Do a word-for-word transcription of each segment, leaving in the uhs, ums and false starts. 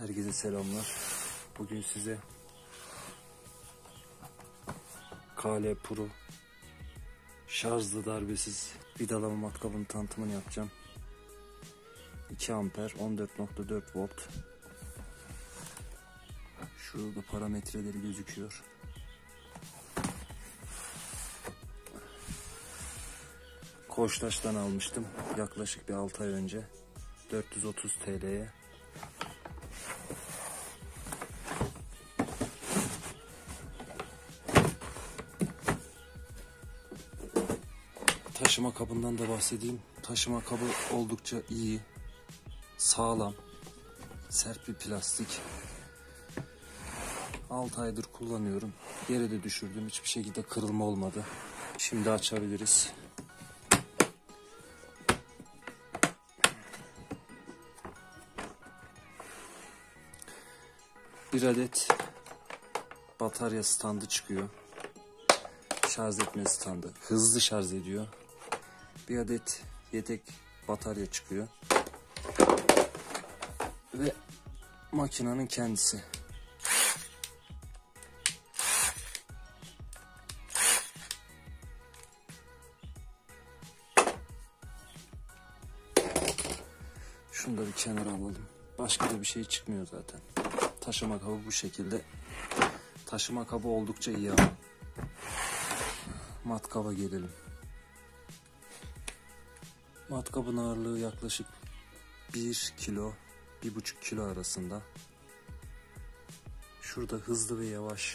Herkese selamlar. Bugün size K L Pro şarjlı darbesiz vidalama matkabının tanıtımını yapacağım. iki amper, on dört nokta dört volt. Şurada parametreleri gözüküyor. Koçtaş'tan almıştım yaklaşık bir altı ay önce. dört yüz otuz TL'ye. Taşıma kabından da bahsedeyim. Taşıma kabı oldukça iyi, sağlam, sert bir plastik. altı aydır kullanıyorum. Yere de düşürdüm. Hiçbir şekilde kırılma olmadı. Şimdi açabiliriz. Bir adet batarya standı çıkıyor. Şarj etme standı. Hızlı şarj ediyor. Bir adet yedek batarya çıkıyor. Ve makinenin kendisi. Şunu da bir kenara alalım. Başka da bir şey çıkmıyor zaten. Taşıma kabı bu şekilde. Taşıma kabı oldukça iyi ama. Matkaba gelelim. Matkabın ağırlığı yaklaşık bir kilo, bir buçuk kilo arasında. Şurada hızlı ve yavaş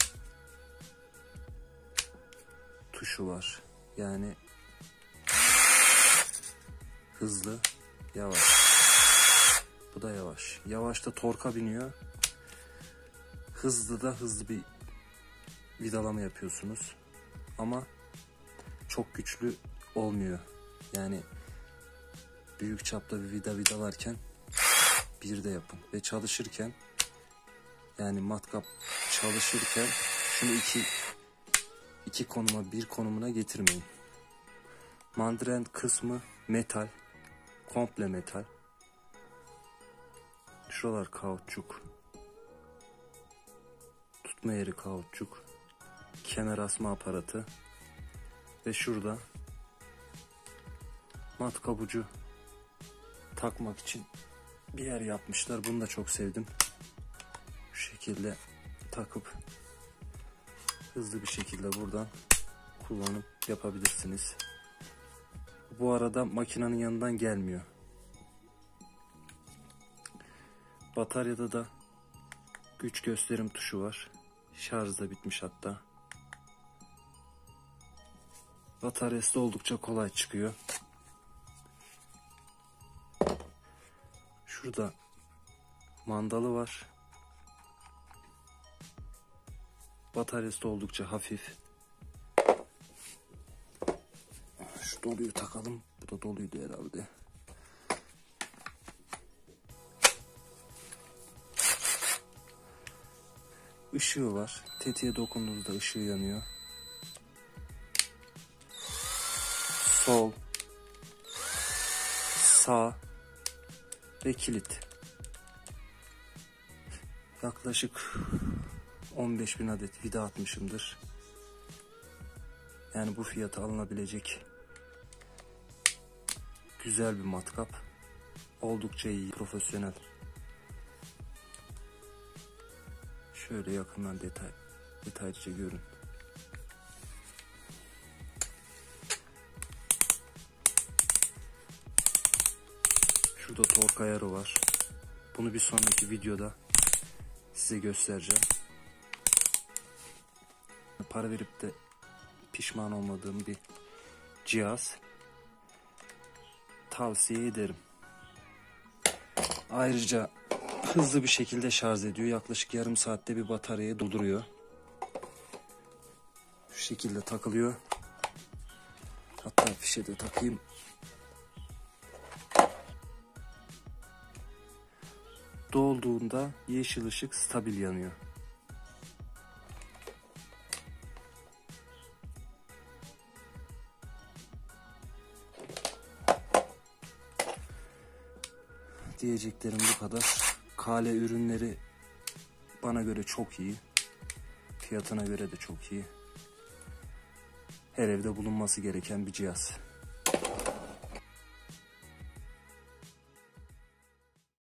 tuşu var. Yani hızlı, yavaş. Bu da yavaş. Yavaşta torka biniyor. Hızlı da hızlı bir vidalama yapıyorsunuz. Ama çok güçlü olmuyor. Yani büyük çapta bir vida vidalarken bir de yapın. Ve çalışırken, yani matkap çalışırken şunu iki, iki konuma bir konumuna getirmeyin. Mandren kısmı metal. Komple metal. Şuralar kauçuk. Tutma yeri kauçuk. Kemer asma aparatı. Ve şurada matkap ucu takmak için bir yer yapmışlar. Bunu da çok sevdim. Şu şekilde takıp hızlı bir şekilde buradan kullanıp yapabilirsiniz. Bu arada makinenin yanından gelmiyor. Bataryada da güç gösterim tuşu var. Şarj da bitmiş hatta. Bataryası da oldukça kolay çıkıyor. Şurada mandalı var. Bataryası da oldukça hafif. Şu doluyu takalım. Bu da doluydu herhalde. Işığı var. Tetiğe dokunduğunuzda ışığı yanıyor. Sol, sağ ve kilit. Yaklaşık on beş bin adet vida atmışımdır. Yani bu fiyata alınabilecek güzel bir matkap. Oldukça iyi, profesyonel. Şöyle yakından detay, detaylıca görün. Şurada tork ayarı var. Bunu bir sonraki videoda size göstereceğim. Para verip de pişman olmadığım bir cihaz. Tavsiye ederim. Ayrıca hızlı bir şekilde şarj ediyor. Yaklaşık yarım saatte bir bataryayı dolduruyor. Şu şekilde takılıyor. Hatta fişe de takayım. Dolduğunda yeşil ışık stabil yanıyor. Diyeceklerim bu kadar. Kale ürünleri bana göre çok iyi. Fiyatına göre de çok iyi. Her evde bulunması gereken bir cihaz.